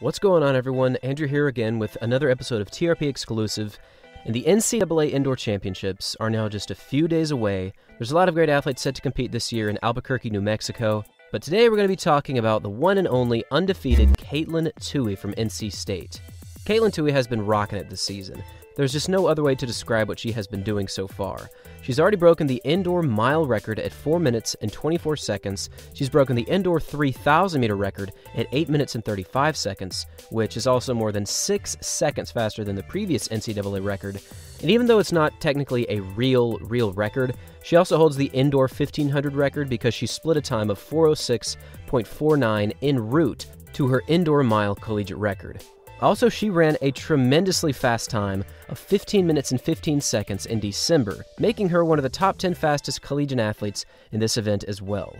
What's going on, everyone? Andrew here again with another episode of TRP Exclusive, and the NCAA Indoor Championships are now just a few days away. There's a lot of great athletes set to compete this year in Albuquerque, New Mexico, but today we're going to be talking about the one and only undefeated Katelyn Tuohy from NC State. Katelyn Tuohy has been rocking it this season. There's just no other way to describe what she has been doing so far. She's already broken the indoor mile record at 4 minutes and 24 seconds. She's broken the indoor 3,000 meter record at 8 minutes and 35 seconds, which is also more than 6 seconds faster than the previous NCAA record. And even though it's not technically a real record, she also holds the indoor 1500 record because she split a time of 4:06.49 en route to her indoor mile collegiate record. Also, she ran a tremendously fast time of 15 minutes and 15 seconds in December, making her one of the top 10 fastest collegiate athletes in this event as well.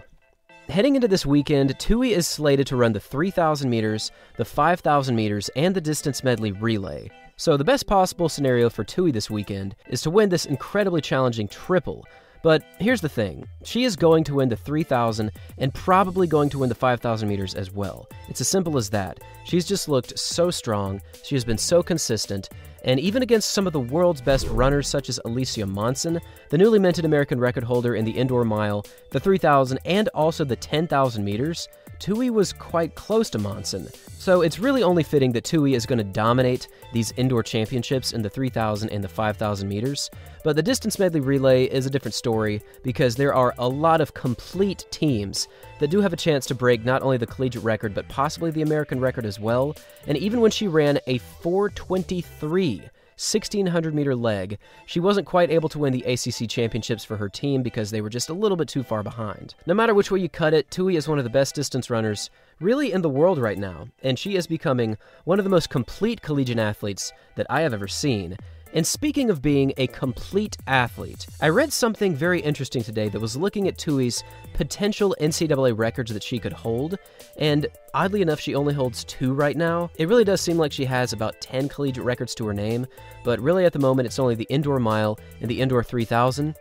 Heading into this weekend, Tuohy is slated to run the 3,000 meters, the 5,000 meters, and the distance medley relay. So the best possible scenario for Tuohy this weekend is to win this incredibly challenging triple. But here's the thing, she is going to win the 3,000 and probably going to win the 5,000 meters as well. It's as simple as that. She's just looked so strong, she has been so consistent, and even against some of the world's best runners such as Alicia Monson, the newly minted American record holder in the indoor mile, the 3,000, and also the 10,000 meters, Tuohy was quite close to Monson. So it's really only fitting that Tuohy is going to dominate these indoor championships in the 3,000 and the 5,000 meters. But the distance medley relay is a different story because there are a lot of complete teams that do have a chance to break not only the collegiate record but possibly the American record as well. And even when she ran a 4:23, 1,600 meter leg, she wasn't quite able to win the ACC championships for her team because they were just a little bit too far behind. No matter which way you cut it, Tuohy is one of the best distance runners really in the world right now, and she is becoming one of the most complete collegiate athletes that I have ever seen. And speaking of being a complete athlete, I read something very interesting today that was looking at Tuohy's potential NCAA records that she could hold, and oddly enough, she only holds 2 right now. It really does seem like she has about 10 collegiate records to her name, but really at the moment, it's only the indoor mile and the indoor 3,000.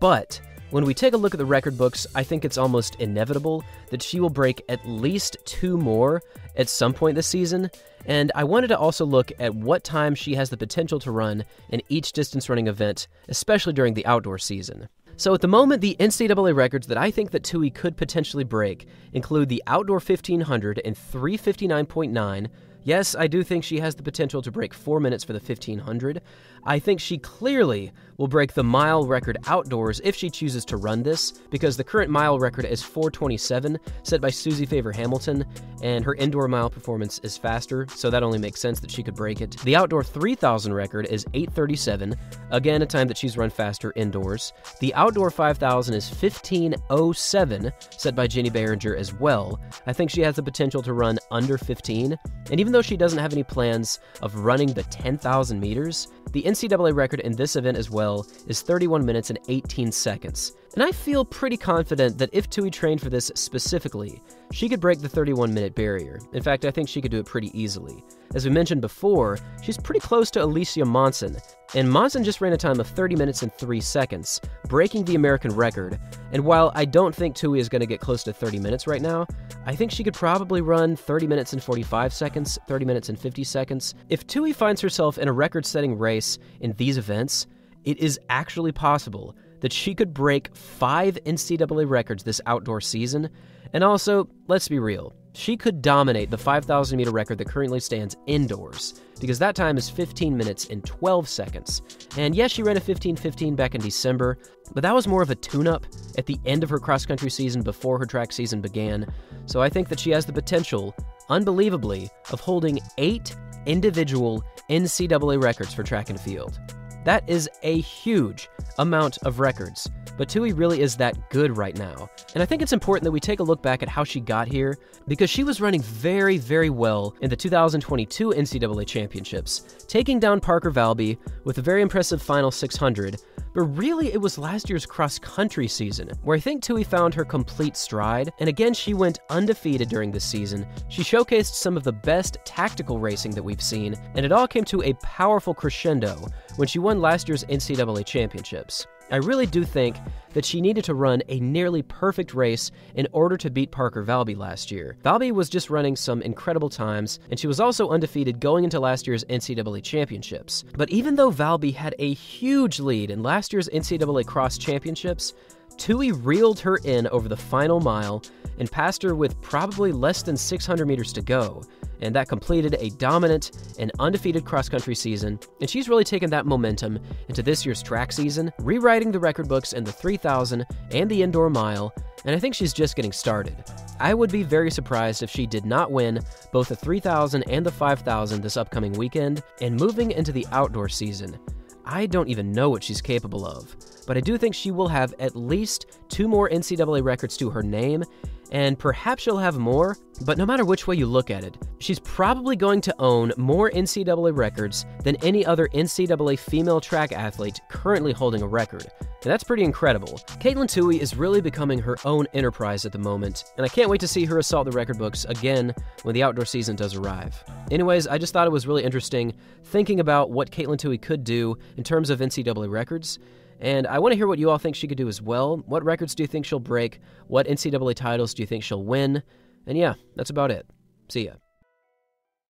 But when we take a look at the record books, I think it's almost inevitable that she will break at least 2 more at some point this season, and I wanted to also look at what time she has the potential to run in each distance running event, especially during the outdoor season. So at the moment, the NCAA records that I think that Tuohy could potentially break include the outdoor 1500 in 3:59.9. Yes, I do think she has the potential to break 4 minutes for the 1500. I think she clearly will break the mile record outdoors if she chooses to run this, because the current mile record is 4:27, set by Susie Favor Hamilton, and her indoor mile performance is faster, so that only makes sense that she could break it. The outdoor 3,000 record is 8:37, again a time that she's run faster indoors. The outdoor 5,000 is 15:07, set by Jenny Behringer as well. I think she has the potential to run under 15, and even though she doesn't have any plans of running the 10,000 meters, the NCAA record in this event as well is 31 minutes and 18 seconds. And I feel pretty confident that if Tuohy trained for this specifically, she could break the 31-minute barrier. In fact, I think she could do it pretty easily. As we mentioned before, she's pretty close to Alicia Monson, and Monson just ran a time of 30 minutes and 3 seconds, breaking the American record. And while I don't think Tuohy is going to get close to 30 minutes right now, I think she could probably run 30 minutes and 45 seconds, 30 minutes and 50 seconds. If Tuohy finds herself in a record-setting race in these events, it is actually possible that she could break 5 NCAA records this outdoor season. And also, let's be real, she could dominate the 5,000 meter record that currently stands indoors, because that time is 15 minutes and 12 seconds. And yes, she ran a 15:15 back in December, but that was more of a tune-up at the end of her cross-country season before her track season began. So I think that she has the potential, unbelievably, of holding 8 individual NCAA records for track and field. That is a huge amount of records, but Tuohy really is that good right now. And I think it's important that we take a look back at how she got here, because she was running very, very well in the 2022 NCAA Championships, taking down Parker Valby with a very impressive final 600, but really it was last year's cross-country season where I think Tuohy found her complete stride, and again she went undefeated during this season. She showcased some of the best tactical racing that we've seen, and it all came to a powerful crescendo when she won last year's NCAA Championships. I really do think that she needed to run a nearly perfect race in order to beat Parker Valby last year. Valby was just running some incredible times, and she was also undefeated going into last year's NCAA championships. But even though Valby had a huge lead in last year's NCAA cross championships, Tuohy reeled her in over the final mile and passed her with probably less than 600 meters to go, and that completed a dominant and undefeated cross-country season, and she's really taken that momentum into this year's track season, rewriting the record books in the 3,000 and the indoor mile, and I think she's just getting started. I would be very surprised if she did not win both the 3,000 and the 5,000 this upcoming weekend, and moving into the outdoor season. I don't even know what she's capable of, but I do think she will have at least 2 more NCAA records to her name, and perhaps she'll have more, but no matter which way you look at it, she's probably going to own more NCAA records than any other NCAA female track athlete currently holding a record, and that's pretty incredible. Katelyn Tuohy is really becoming her own enterprise at the moment, and I can't wait to see her assault the record books again when the outdoor season does arrive. Anyways, I just thought it was really interesting thinking about what Katelyn Tuohy could do in terms of NCAA records, and I want to hear what you all think she could do as well. What records do you think she'll break? What NCAA titles do you think she'll win? And yeah, that's about it. See ya.